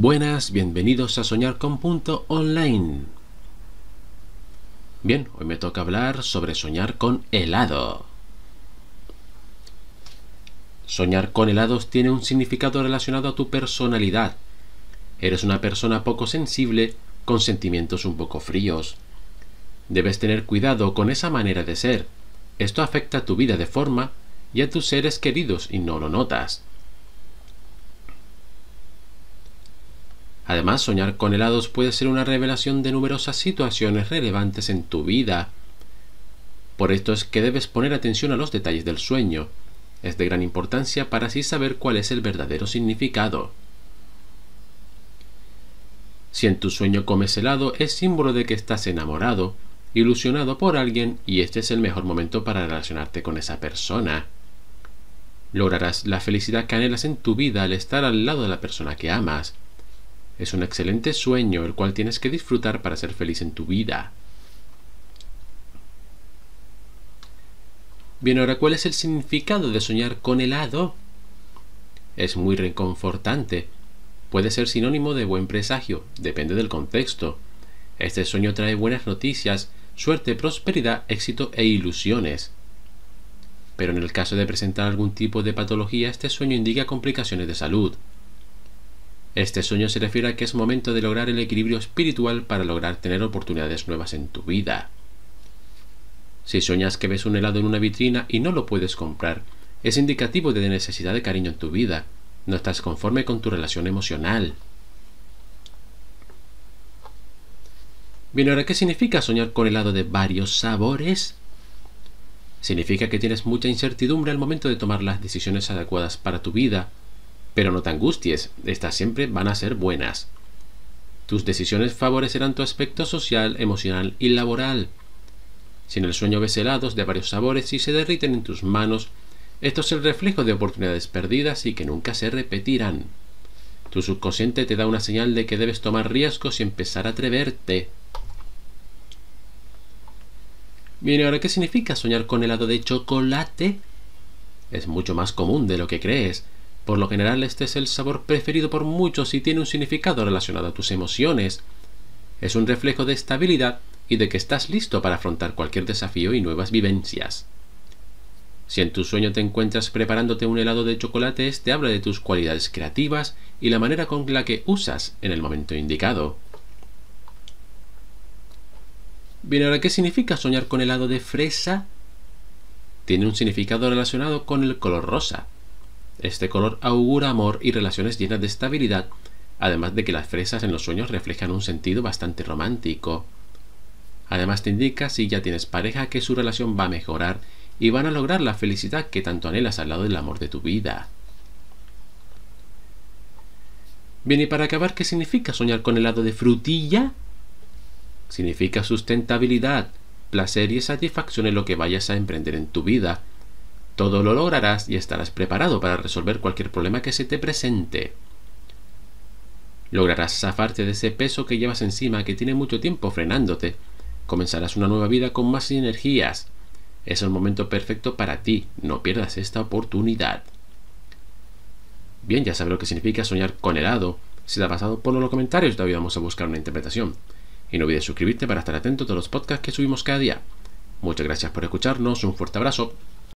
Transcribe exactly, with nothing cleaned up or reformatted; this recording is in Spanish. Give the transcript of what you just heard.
Buenas, bienvenidos a Soñar con Punto Online. Bien, hoy me toca hablar sobre soñar con helado. Soñar con helados tiene un significado relacionado a tu personalidad. Eres una persona poco sensible, con sentimientos un poco fríos. Debes tener cuidado con esa manera de ser. Esto afecta a tu vida de forma y a tus seres queridos y no lo notas. Además, soñar con helados puede ser una revelación de numerosas situaciones relevantes en tu vida. Por esto es que debes poner atención a los detalles del sueño. Es de gran importancia para así saber cuál es el verdadero significado. Si en tu sueño comes helado, es símbolo de que estás enamorado, ilusionado por alguien, y este es el mejor momento para relacionarte con esa persona. Lograrás la felicidad que anhelas en tu vida al estar al lado de la persona que amas. Es un excelente sueño, el cual tienes que disfrutar para ser feliz en tu vida. Bien, ahora, ¿cuál es el significado de soñar con helado? Es muy reconfortante. Puede ser sinónimo de buen presagio, depende del contexto. Este sueño trae buenas noticias, suerte, prosperidad, éxito e ilusiones. Pero en el caso de presentar algún tipo de patología, este sueño indica complicaciones de salud. Este sueño se refiere a que es momento de lograr el equilibrio espiritual para lograr tener oportunidades nuevas en tu vida. Si sueñas que ves un helado en una vitrina y no lo puedes comprar, es indicativo de necesidad de cariño en tu vida. No estás conforme con tu relación emocional. Bien, ahora, ¿qué significa soñar con helado de varios sabores? Significa que tienes mucha incertidumbre al momento de tomar las decisiones adecuadas para tu vida. Pero no te angusties, estas siempre van a ser buenas. Tus decisiones favorecerán tu aspecto social, emocional y laboral. Si en el sueño ves helados de varios sabores y se derriten en tus manos, esto es el reflejo de oportunidades perdidas y que nunca se repetirán. Tu subconsciente te da una señal de que debes tomar riesgos y empezar a atreverte. Bien, ahora, ¿qué significa soñar con helado de chocolate? Es mucho más común de lo que crees. Por lo general, este es el sabor preferido por muchos y tiene un significado relacionado a tus emociones. Es un reflejo de estabilidad y de que estás listo para afrontar cualquier desafío y nuevas vivencias. Si en tu sueño te encuentras preparándote un helado de chocolate, este habla de tus cualidades creativas y la manera con la que usas en el momento indicado. Bien, ahora, ¿qué significa soñar con helado de fresa? Tiene un significado relacionado con el color rosa. Este color augura amor y relaciones llenas de estabilidad, además de que las fresas en los sueños reflejan un sentido bastante romántico. Además, te indica, si ya tienes pareja, que su relación va a mejorar y van a lograr la felicidad que tanto anhelas al lado del amor de tu vida. Bien, y para acabar, ¿qué significa soñar con helado de frutilla? Significa sustentabilidad, placer y satisfacción en lo que vayas a emprender en tu vida. Todo lo lograrás y estarás preparado para resolver cualquier problema que se te presente. Lograrás zafarte de ese peso que llevas encima, que tiene mucho tiempo frenándote. Comenzarás una nueva vida con más energías. Es el momento perfecto para ti. No pierdas esta oportunidad. Bien, ya sabes lo que significa soñar con helado. Si te ha pasado, ponlo en los comentarios. Te ayudamos a buscar una interpretación. Y no olvides suscribirte para estar atento a todos los podcasts que subimos cada día. Muchas gracias por escucharnos. Un fuerte abrazo.